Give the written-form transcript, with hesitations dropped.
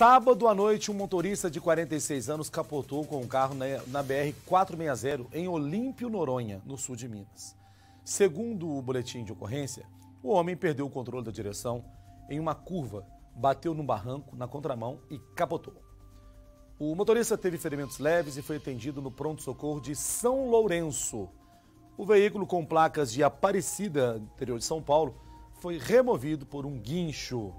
Sábado à noite, um motorista de 46 anos capotou com um carro na BR-460 em Olímpio Noronha, no sul de Minas. Segundo o boletim de ocorrência, o homem perdeu o controle da direção em uma curva, bateu num barranco na contramão e capotou. O motorista teve ferimentos leves e foi atendido no pronto-socorro de São Lourenço. O veículo com placas de Aparecida, interior de São Paulo, foi removido por um guincho.